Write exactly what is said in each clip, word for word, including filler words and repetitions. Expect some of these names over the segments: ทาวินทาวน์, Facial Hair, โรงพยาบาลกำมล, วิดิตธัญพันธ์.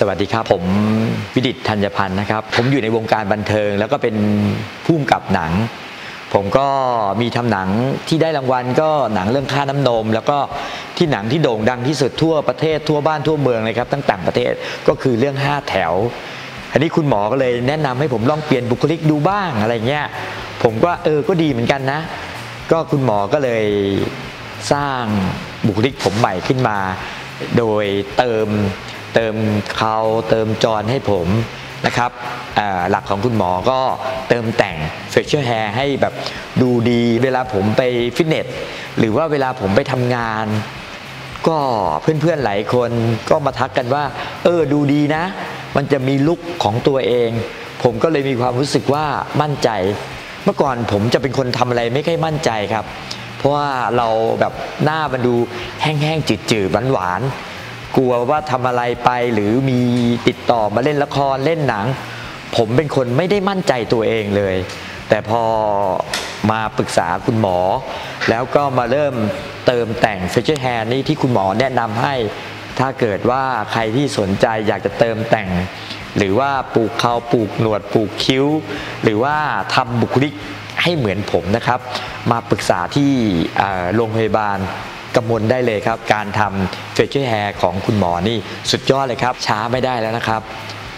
สวัสดีครับผมวิดิตธัญพันธ์นะครับผมอยู่ในวงการบันเทิงแล้วก็เป็นผู้กำกับหนังผมก็มีทำหนังที่ได้รางวัลก็หนังเรื่องค่าน้ำนมแล้วก็ที่หนังที่โด่งดังที่สุดทั่วประเทศทั่วบ้านทั่วเมืองเลยครับตั้งต่างประเทศก็คือเรื่องห้าแถวอันนี้คุณหมอก็เลยแนะนำให้ผมลองเปลี่ยนบุคลิกดูบ้างอะไรเงี้ยผมก็เออก็ดีเหมือนกันนะก็คุณหมอก็เลยสร้างบุคลิกผมใหม่ขึ้นมาโดยเติมเติมเขาเติมจรให้ผมนะครับหลักของคุณหมอก็เติมแต่ง facial hair ให้แบบดูดีเวลาผมไปฟิตเนสหรือว่าเวลาผมไปทำงานก็เพื่อนๆหลายคนก็มาทักกันว่าเออดูดีนะมันจะมีลุคของตัวเองผมก็เลยมีความรู้สึกว่ามั่นใจเมื่อก่อนผมจะเป็นคนทำอะไรไม่ค่อยมั่นใจครับเพราะว่าเราแบบหน้ามันดูแห้งๆจืดๆหวานๆกลัวว่าทำอะไรไปหรือมีติดต่อมาเล่นละครเล่นหนังผมเป็นคนไม่ได้มั่นใจตัวเองเลยแต่พอมาปรึกษาคุณหมอแล้วก็มาเริ่มเติมแต่ง facial hair นี่ที่คุณหมอแนะนำให้ถ้าเกิดว่าใครที่สนใจอยากจะเติมแต่งหรือว่าปลูกเขาปลูกหนวดปลูกคิ้วหรือว่าทำบุคลิกให้เหมือนผมนะครับมาปรึกษาที่โรงพยาบาลกำมลได้เลยครับการทำ facial hair ของคุณหมอนี่สุดยอดเลยครับช้าไม่ได้แล้วนะครับ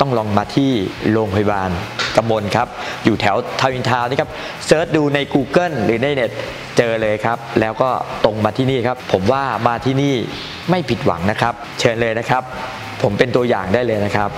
ต้องลองมาที่โรงพยาบาลกำมลครับอยู่แถวทาวินทาวน์นี่ครับเซิร์ชดูใน Google หรือในเน็ตเจอเลยครับแล้วก็ตรงมาที่นี่ครับผมว่ามาที่นี่ไม่ผิดหวังนะครับเชิญเลยนะครับผมเป็นตัวอย่างได้เลยนะครับ